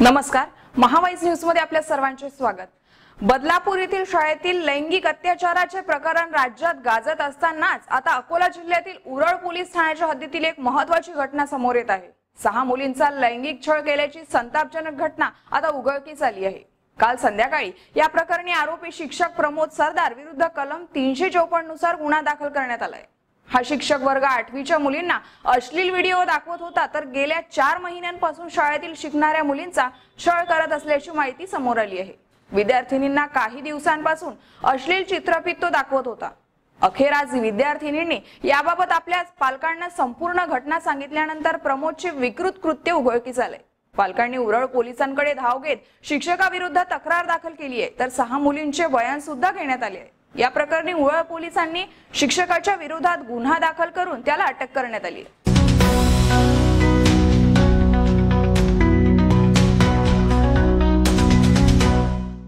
नमस्कार, महावाईज न्यूज मध्ये आपल्या सर्वांचे स्वागत। बदलापूर येथील शाळेतील लैंगिक अत्याचाराचे प्रकरण राज्यात गाजत असतानाच आता अकोला जिल्ह्यातील उरळ पोलीस ठाण्याच्या हद्दीतील एक महत्त्वाची घटना समोर येत आहे। 6 मुलींचा लैंगिक छळ केल्याची संतापजनक घटना आता उघडकीस आली आहे। काल संध्याकाळी या प्रकरणी आरोपी शिक्षक प्रमोद सरदार विरुद्ध कलम 354 नुसार गुन्हा दाखल करण्यात आला आहे। हा शिक्षक वर्ग 8वीच्या मुलींना अश्लील व्हिडिओ दाखवत होता, तर गेल्या 4 महिन्यांपासून शाळेतील शिकणाऱ्या मुलींचा छळ करत असल्याची माहिती समोर आली आहे। विद्यार्थिनींना काही दिवसांपासून अश्लील चित्रफित तो दाखवत होता। अखेर आज विद्यार्थिनींनी याबाबत आपल्या पालकांना संपूर्ण घटना सांगितल्यानंतर प्रमोदचे विकृत कृत्य उघडकीस आले। पालकांनी उरळ पोलिसांकडे धाव घेत शिक्षकाविरुद्ध तक्रार दाखल केली आहे, तर 6 मुलींचे बयान सुद्धा घेण्यात आले आहे। या प्रकरणी उरळ पोलिसांनी शिक्षकाच्या विरोधात गुन्हा दाखल करून त्याला अटक करण्यात आली।